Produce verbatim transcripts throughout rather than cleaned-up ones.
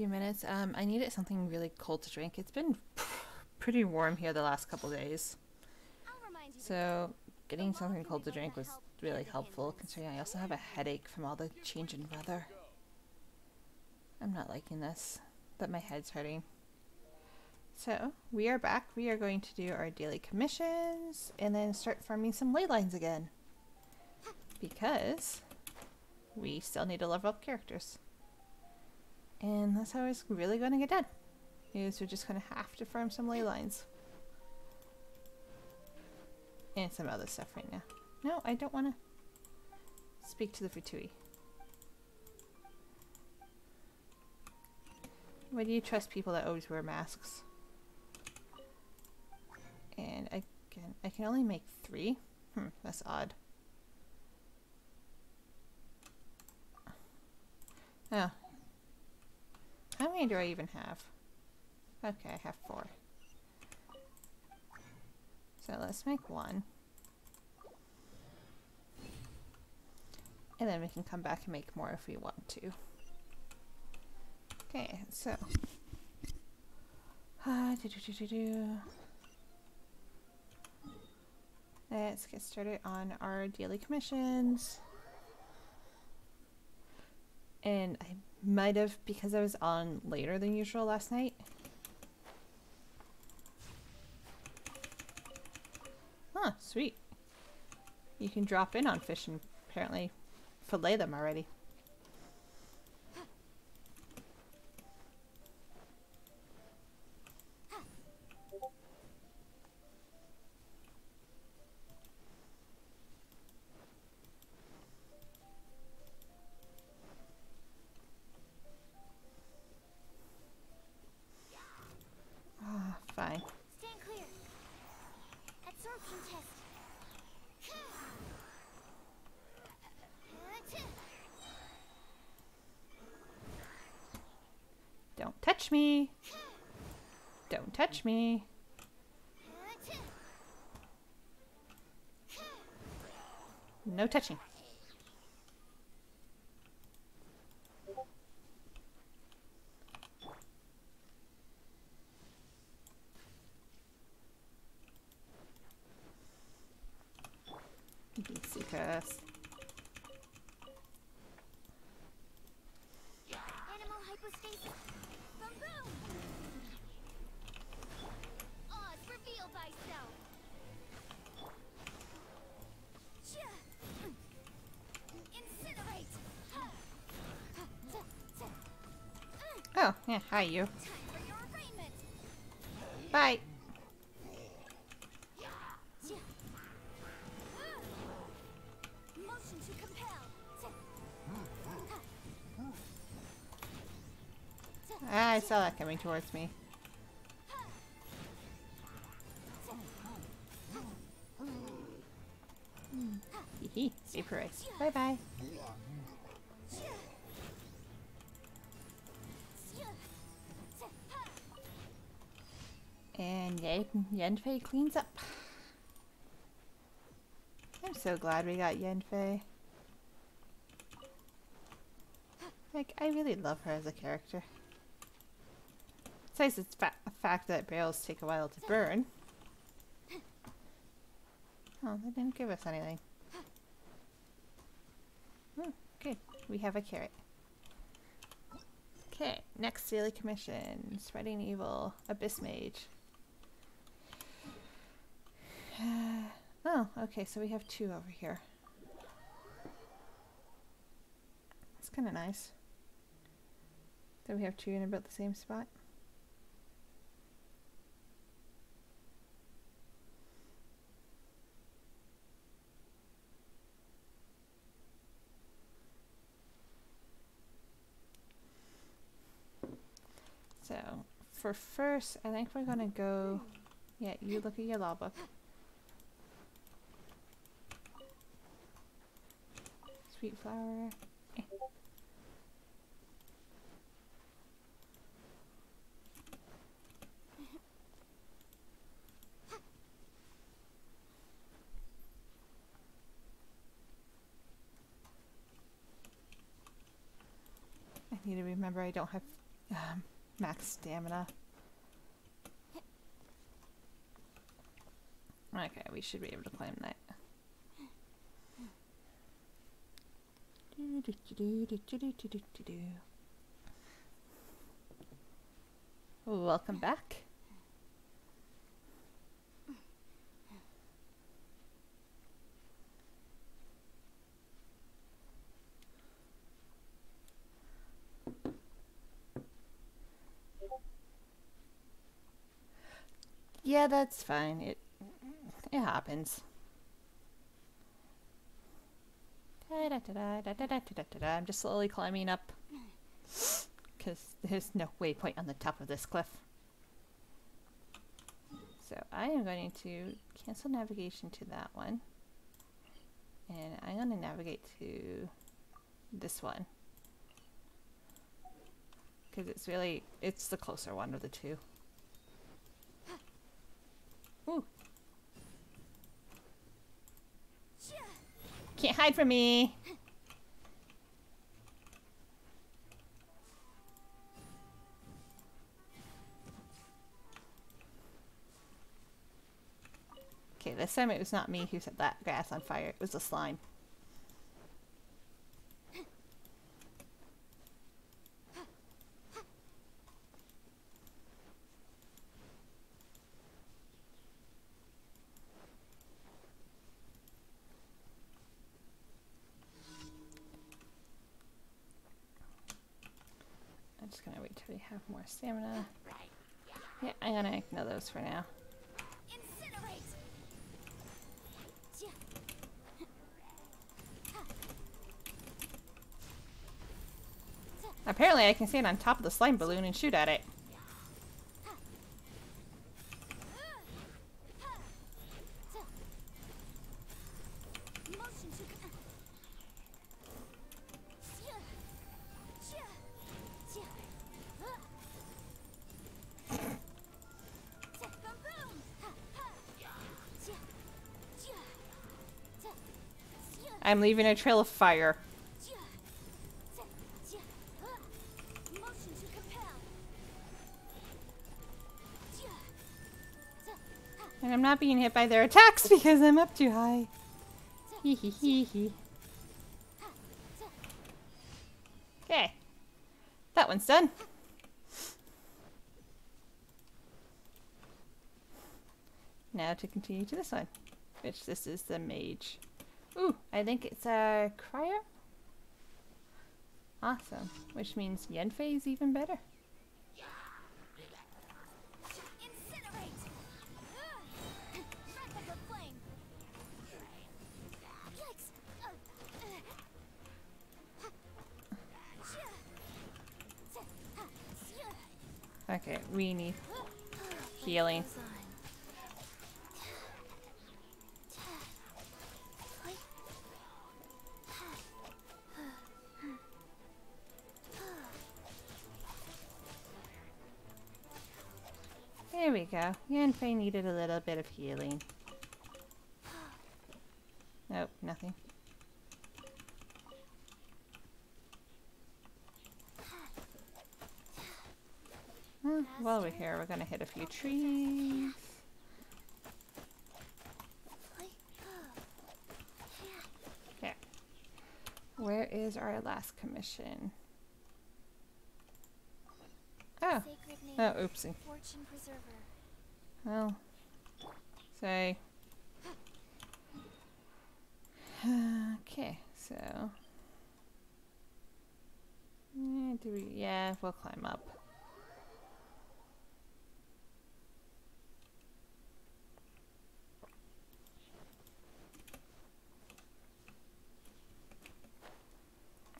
few minutes. Um, I needed something really cold to drink. It's been pretty warm here the last couple days, so getting something cold to drink was really helpful, considering I also have a headache from all the change in weather. I'm not liking this, but my head's hurting. So we are back. We are going to do our daily commissions and then start farming some ley lines again, because we still need to level up characters. And that's how it's really going to get done, is we're just going to have to farm some ley lines. And some other stuff right now. No, I don't want to speak to the Fatui. Why do you trust people that always wear masks? And I can, I can only make three? Hmm, that's odd. Oh. How many do I even have? Okay, I have four. So let's make one. And then we can come back and make more if we want to. Okay, so. Ah, do, do, do, do, do. Let's get started on our daily commissions. And I might have, because I was on later than usual last night. Huh, sweet. You can drop in on fish and apparently fillet them already. Don't touch me! Don't touch me! No touching! You can see us. Oh, yeah, hi you. Bye. Ah, I saw that coming towards me. Hee hee, vaporize. Bye bye. And Yanfei cleans up. I'm so glad we got Yanfei. Like, I really love her as a character. Besides it's fa the fact that barrels take a while to burn. Oh, they didn't give us anything. Oh, good. We have a carrot. Okay, next daily commission. Spreading evil. Abyss mage. Oh, okay, so we have two over here. It's kind of nice. Then we have two in about the same spot. So, for first, I think we're gonna go... Yeah, you look at your law book. Sweet flower. Eh. I need to remember I don't have Max stamina. Okay, we should be able to claim that. Welcome back. Yeah, that's fine. It it happens. I'm just slowly climbing up because there's no waypoint on the top of this cliff. So I am going to cancel navigation to that one, and I'm going to navigate to this one because it's really it's the closer one of the two. Ooh. Can't hide from me. Okay, this time it was not me who set that grass on fire. It was the slime. Have more stamina. Yeah, I'm gonna ignore those for now. Apparently I can stand on top of the slime balloon and shoot at it. I'm leaving a trail of fire. And I'm not being hit by their attacks because I'm up too high. Hee hee hee hee. Okay. That one's done. Now to continue to this one, which this is the mage. Ooh, I think it's a uh, Cryo. Awesome, which means Yanfei is even better. Okay, we need healing. There we go. Yanfei needed a little bit of healing. Nope, nothing. Well, while we're here, we're gonna hit a few trees. Okay. Where is our last commission? Oh. Oh, oopsie. Well, say. Okay, so. Yeah, do we, yeah, we'll climb up.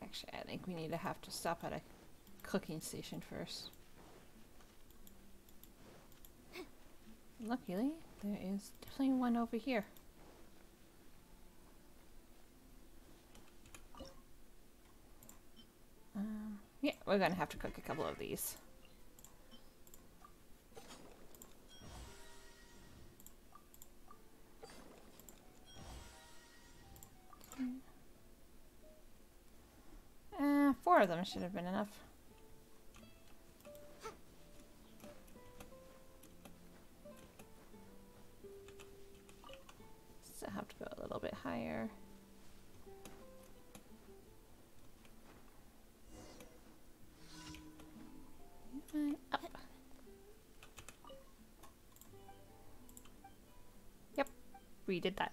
Actually, I think we need to have to stop at a cooking station first. Luckily, there is definitely one over here. Um, yeah, we're gonna have to cook a couple of these. Uh, four of them should have been enough. we did that.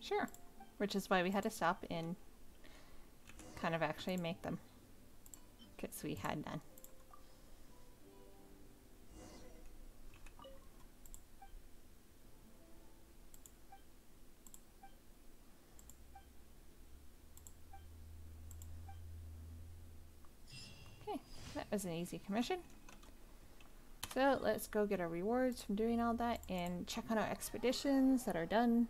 Sure. Which is why we had to stop and kind of actually make them. Because we had none. Okay, that was an easy commission. So let's go get our rewards from doing all that and check on our expeditions that are done.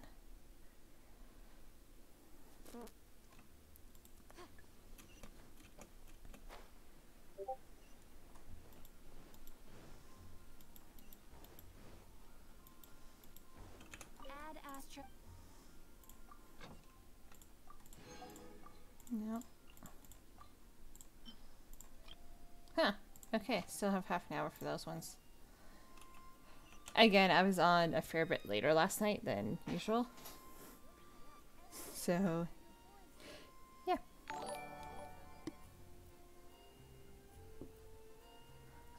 Okay, still have half an hour for those ones. Again, I was on a fair bit later last night than usual. So, yeah.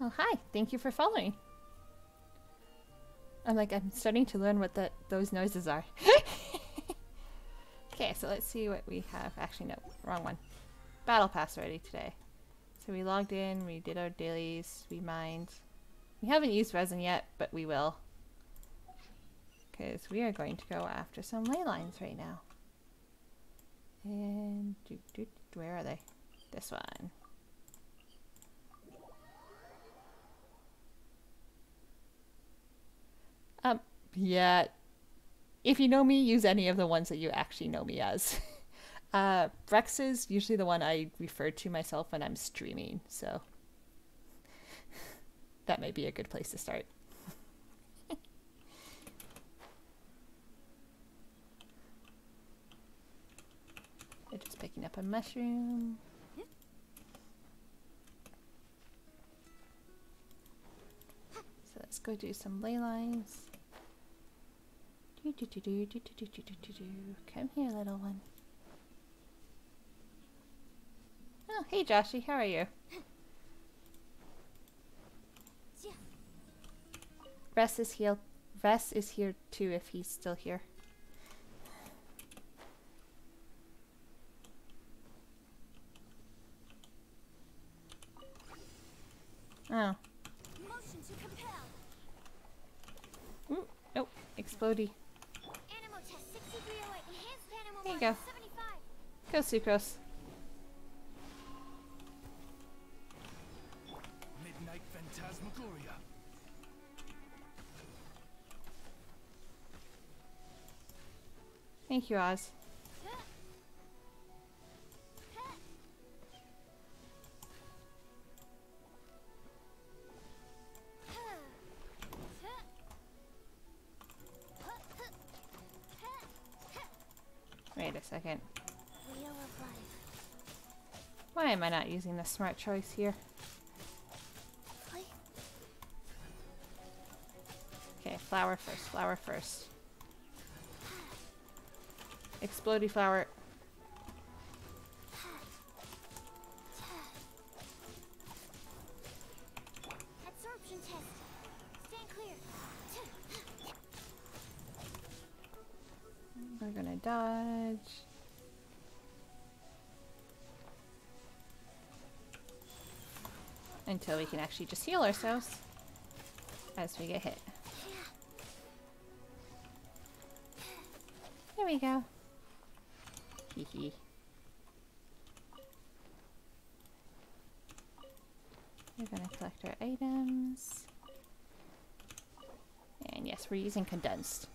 Oh, hi! Thank you for following. I'm like, I'm starting to learn what the, those noises are. Okay, so let's see what we have. Actually, no, wrong one. Battle Pass already today. So we logged in, we did our dailies, we mined. We haven't used resin yet, but we will. Because we are going to go after some ley lines right now. And do, do, where are they? This one. Um, yeah. If you know me, use any of the ones that you actually know me as. Uh, Brex is usually the one I refer to myself when I'm streaming, so that may be a good place to start. They're just picking up a mushroom. So let's go do some ley lines. Do, do, do, do, do, do, do, do, do. Come here, little one. Oh, hey Joshy, how are you? Yeah. Ress is here. Ress is here too if he's still here. Oh. Motion to compel. Ooh, nope, explodey. Animal test sixty-three oh eight, enhanced animal there you go. Go, Sucrose. Thank you, Oz. Wait a second. Why am I not using the smart choice here? Okay, flower first, flower first. Explodey flower. Absorption test. Stand clear. We're gonna dodge. Until we can actually just heal ourselves as we get hit. There we go. Hee We're gonna collect our items. And yes, we're using condensed.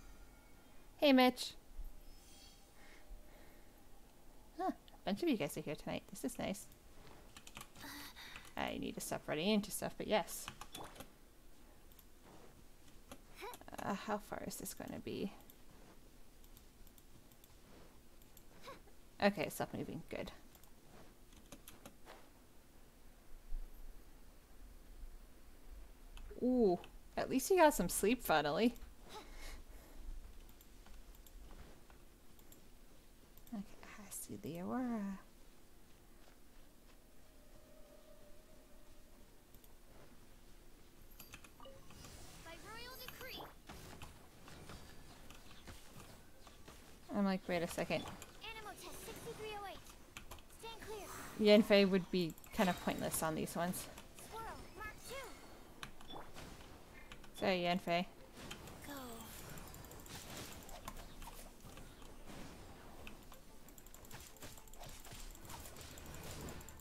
Hey Mitch! Huh, a bunch of you guys are here tonight. This is nice. I need to stop running into stuff, but yes. Uh, how far is this gonna be? Okay, stop moving. Good. Ooh, at least you got some sleep finally. Okay, I see the aurora. I'm like, wait a second. Yanfei would be kind of pointless on these ones. So Yanfei.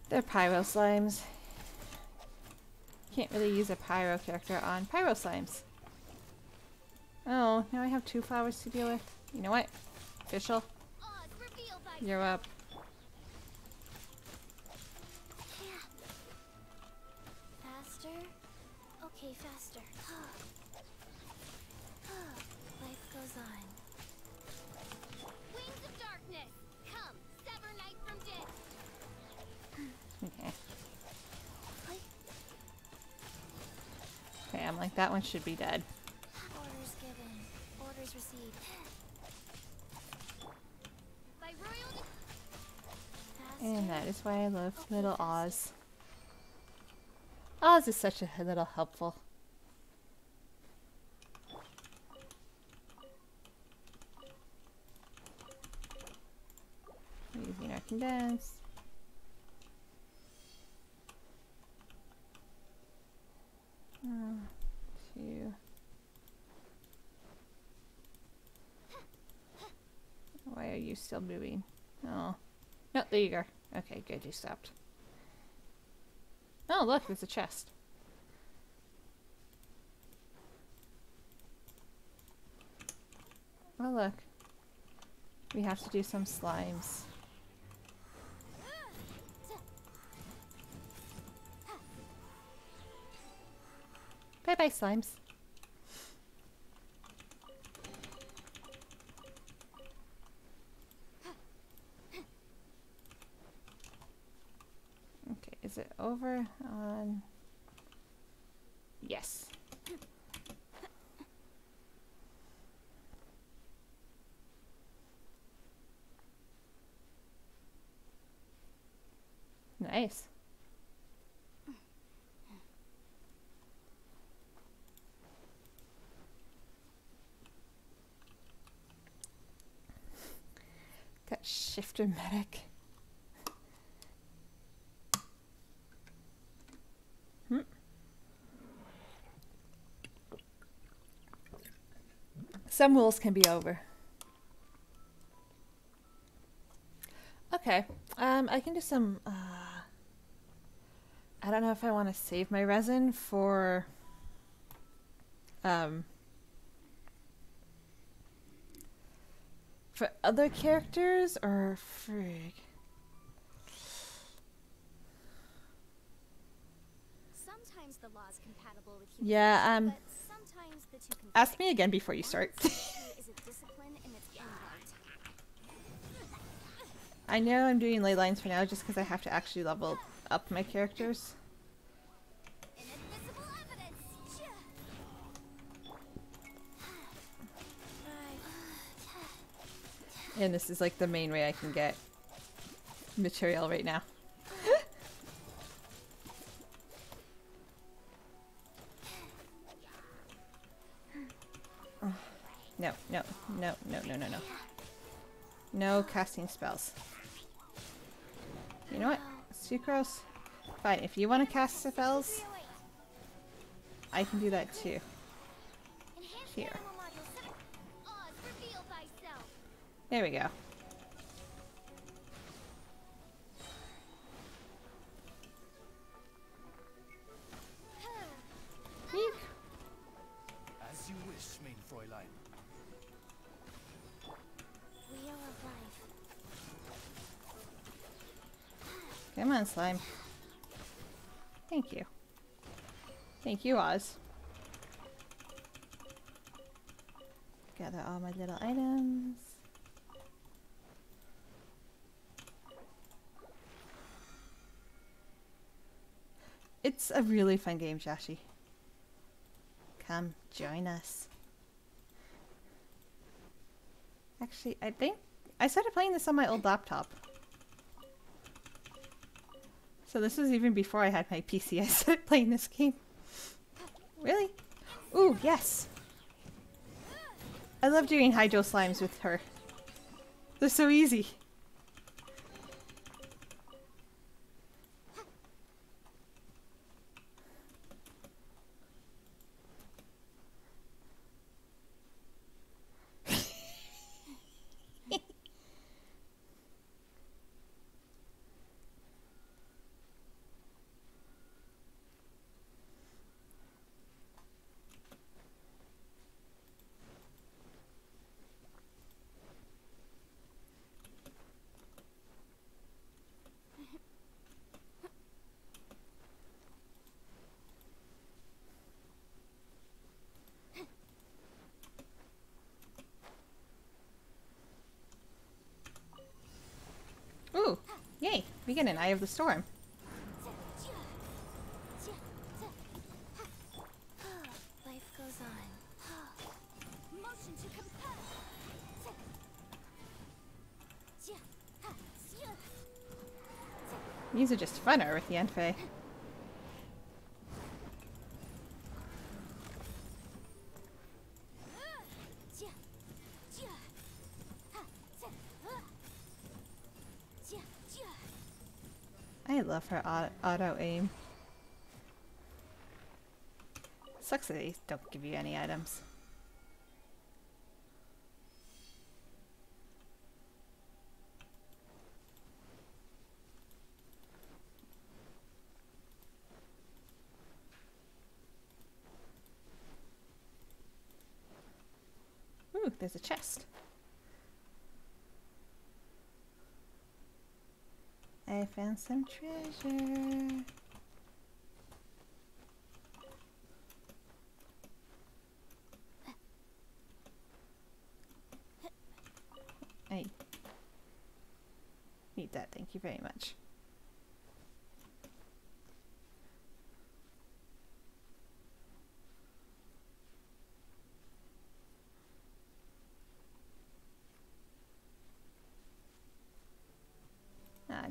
They're pyro slimes. Can't really use a pyro character on pyro slimes. Oh, now I have two flowers to deal with. You know what? Fischl, you're up. Yeah. Faster? Okay, faster. Life goes on. Wings of darkness, come, sever night from death. Okay. Okay, I'm like, that one should be dead. Orders given, orders received. And that is why I love okay, little Oz. Oz is such a little helpful. We're using our condense. One, two. Why are you still moving? Oh. No, there you go. Okay, good, you stopped. Oh, look, there's a chest. Oh, look. We have to do some slimes. Bye-bye, slimes. Is it over on? Yes. Nice. Got shifter medic. Some rules can be over. Okay, um, I can do some, uh, I don't know if I want to save my resin for, um, for other characters or frig. Sometimes the law is compatible with humans. Yeah, um. Ask me again before you start. I know I'm doing ley lines for now just because I have to actually level up my characters. And this is like the main way I can get material right now. No, no, no, no, no, no, no. No casting spells. You know what? Sucrose? Fine, if you want to cast spells, I can do that too. Here. There we go. As you wish, mein Fräulein. Come on, slime. Thank you. Thank you, Oz. Gather all my little items. It's a really fun game, Joshi. Come join us. Actually, I think I started playing this on my old laptop. So this was even before I had my P C. I started playing this game. Really? Ooh, yes! I love doing Hydro Slimes with her. They're so easy. Yay! We get an Eye of the Storm. Life goes on. Motion to compel. These are just funner with Yanfei. I love her auto aim. Sucks that they don't give you any items. Ooh, there's a chest. I found some treasure. I need that, thank you very much.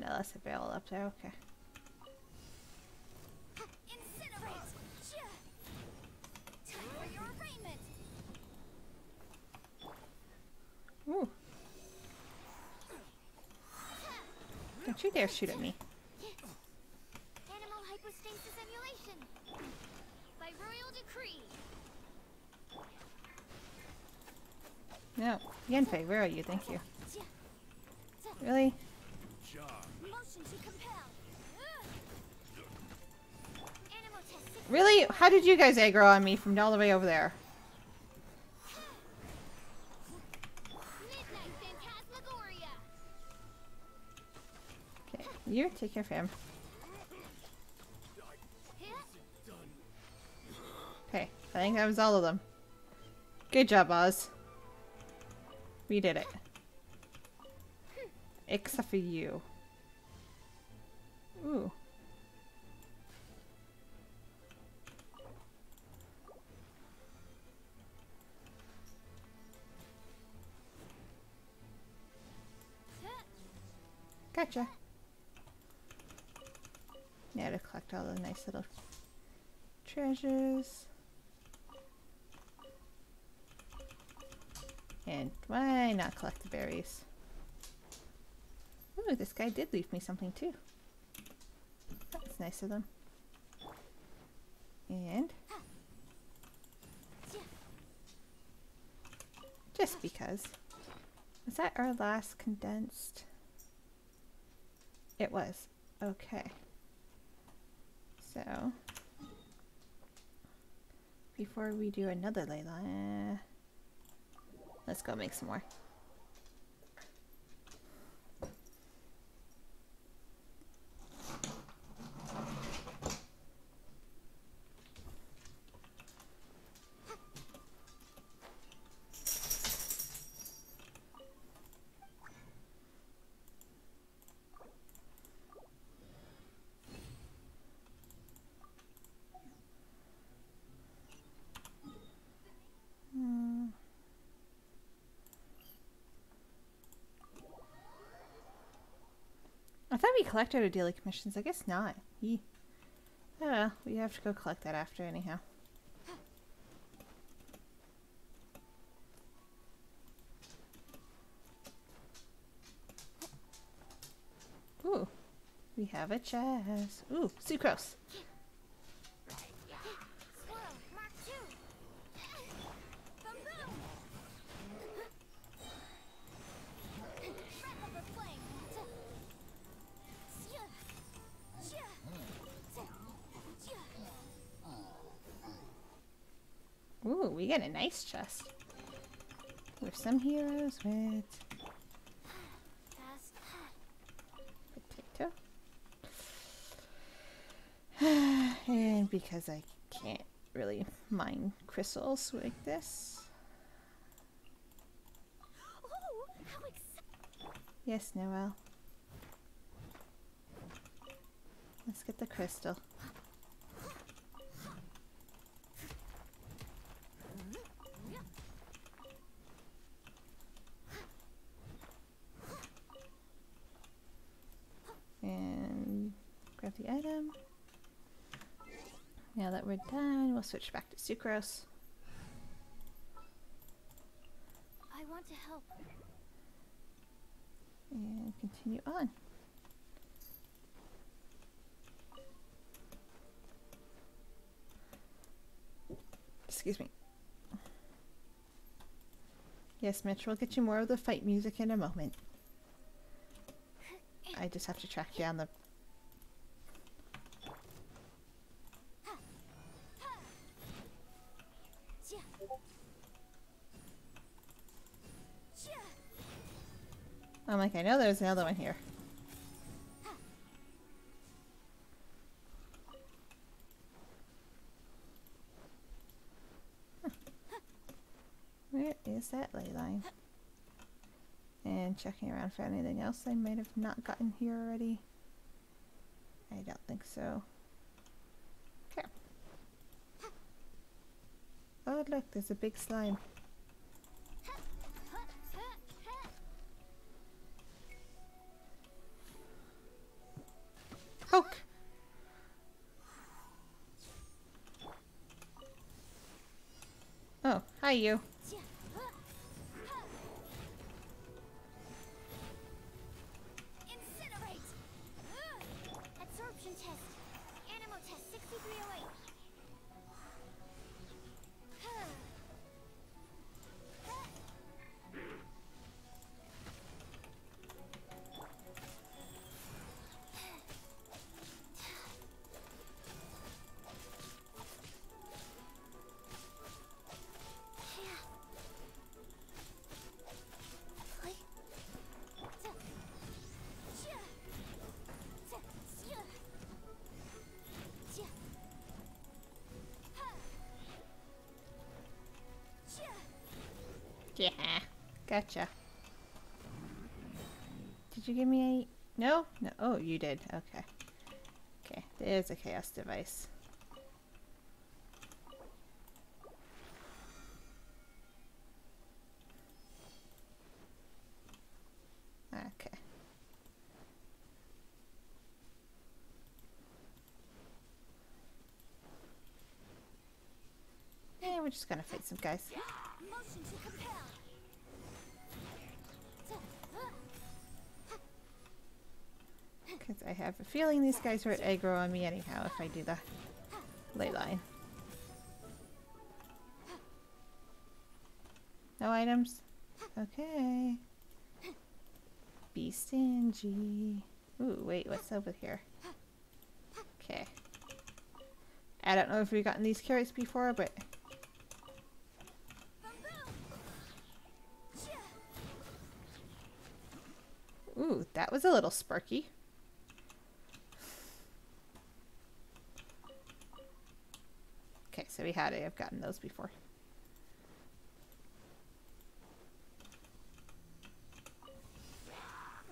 No, that's a barrel up there, okay. Ooh. Don't you dare shoot at me. Animal hyperstasis emulation by royal decree. No. Yanfei, where are you? Thank you. Really? Really? How did you guys aggro on me from all the way over there? Okay, you take care of him. Okay, I think that was all of them. Good job, Oz. We did it. Except for you. Ooh. Gotcha. Now to collect all the nice little treasures. And why not collect the berries? Ooh, this guy did leave me something too. That's nice of them. And just because. Was that our last condensed? It was. Okay. So before we do another ley line, let's go make some more. I thought we collected our daily commissions. I guess not. Yee. Oh well, we have to go collect that after anyhow. We have a chest. Ooh, Sucrose. Ooh, we got a nice chest. We're some heroes with potato. And because I can't really mine crystals like this. Yes, Noelle. Let's get the crystal. And grab the item. Now that we're done, we'll switch back to Sucrose. I want to help. And continue on. Excuse me. Yes, Mitch, we'll get you more of the fight music in a moment. I just have to track down the... I'm like, I know there's another one here. Huh. Where is that ley line? And checking around for anything else I might have not gotten here already. I don't think so. Okay. Oh look, there's a big slime. Poke! Oh, hi you. Yeah, gotcha. Did you give me a... No? No. Oh, you did. Okay. Okay, there's a chaos device. Okay. Yeah, we're just gonna fight some guys. Motion to compel. Because I have a feeling these guys are aggro on me anyhow if I do the ley line. No items? Okay. Be stingy. Ooh, wait, what's over here? Okay. I don't know if we've gotten these carrots before, but... Ooh, that was a little sparky. Okay, so we had it. I've gotten those before.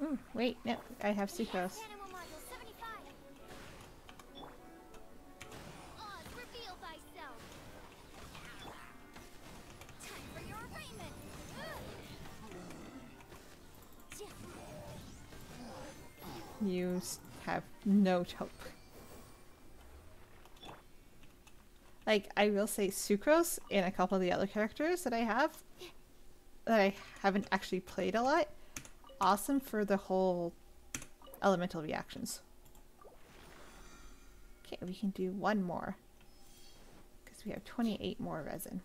Ooh, wait, no, I have Sucrose. You have no hope. Like, I will say Sucrose and a couple of the other characters that I have, that I haven't actually played a lot, awesome for the whole elemental reactions. Okay, we can do one more because we have twenty-eight more resin.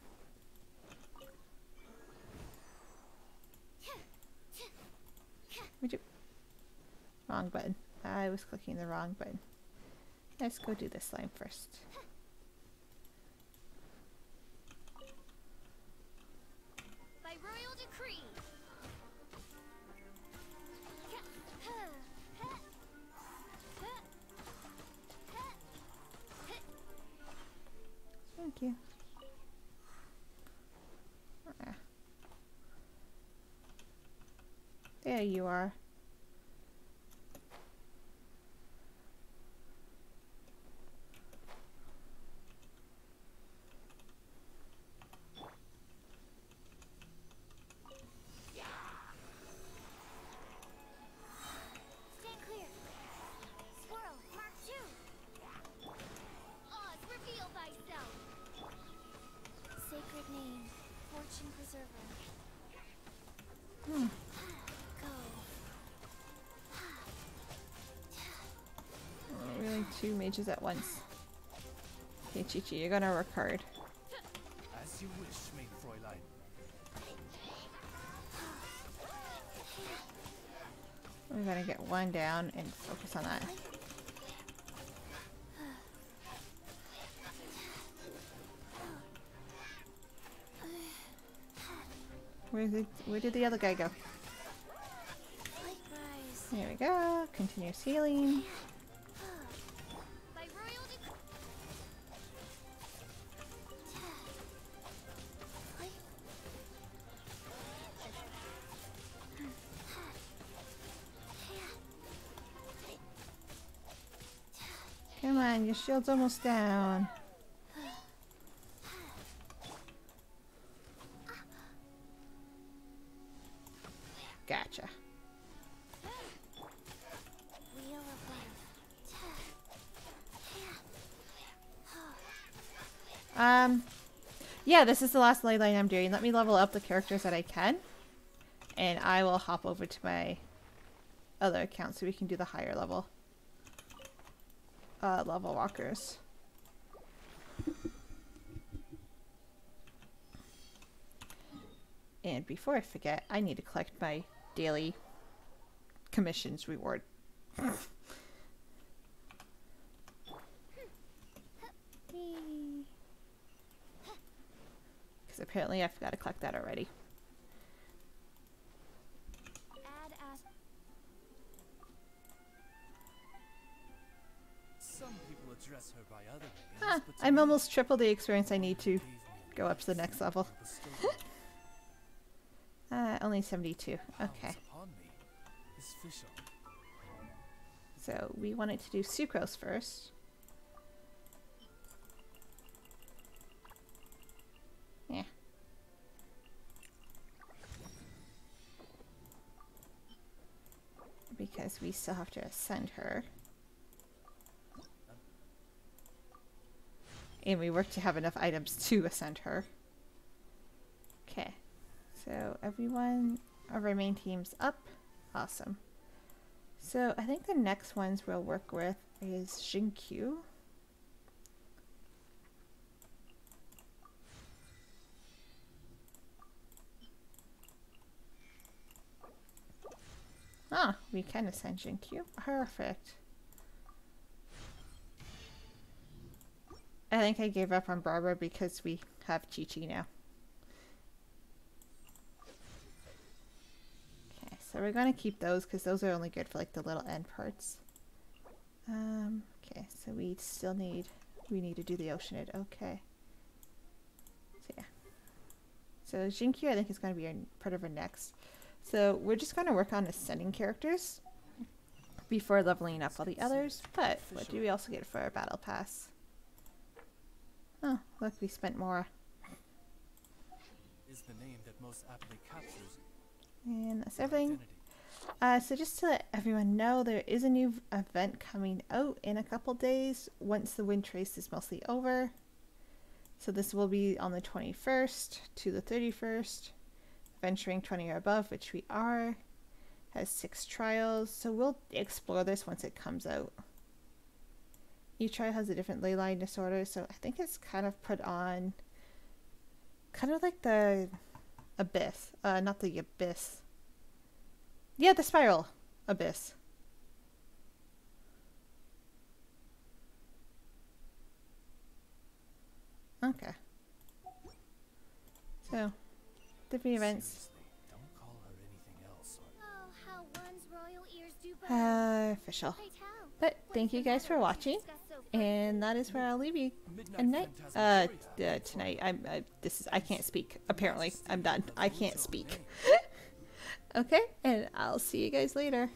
Would you? Wrong button. I was clicking the wrong button. Let's go do this slime first. By royal decree. Thank you. Ah. There you are. Two mages at once. Okay, Qiqi, you're gonna work hard. As you wish, maid Fräulein. We're gonna get one down and focus on that. Where did where did the other guy go? There we go. Continuous healing. Your shield's almost down. Gotcha. Um, yeah, this is the last ley line I'm doing. Let me level up the characters that I can, and I will hop over to my other account so we can do the higher level. Uh, level walkers. And before I forget, I need to collect my daily commissions reward. Because apparently I forgot to collect that already. Her by other names, huh, I'm almost triple the experience I need to go up to the next level. uh, only seventy-two. Okay. So we wanted to do Sucrose first. Yeah. Because we still have to ascend her. And we work to have enough items to ascend her. Okay. So everyone of our main team's up. Awesome. So I think the next ones we'll work with is Xingqiu. Ah, we can ascend Xingqiu. Perfect. I think I gave up on Barbara because we have Qiqi now. Okay, so we're going to keep those because those are only good for like the little end parts. Um, okay, so we still need, we need to do the Oceanid. Okay. So yeah. So Xingqiu I think is going to be our, part of our next. So we're just going to work on ascending characters before leveling up all the others. But what do we also get for our battle pass? Oh, look, we spent more. Is the name that most aptly captures. And that's everything. Uh, so just to let everyone know, there is a new event coming out in a couple days once the wind trace is mostly over. So this will be on the twenty-first to the thirty-first. Venturing twenty or above, which we are, has six trials. So we'll explore this once it comes out. Each tribe has a different ley line disorder, so I think it's kind of put on kind of like the abyss, uh, not the abyss. Yeah, the spiral abyss. Okay. So, different events. Don't call her anything else. Oh, how one's royal ears do burn. Uh, Fischl. But thank you guys for watching, and that is where I'll leave you. And night, uh, uh, tonight. I'm. Uh, this is. I can't speak. Apparently, I'm done. I can't speak. Okay, and I'll see you guys later.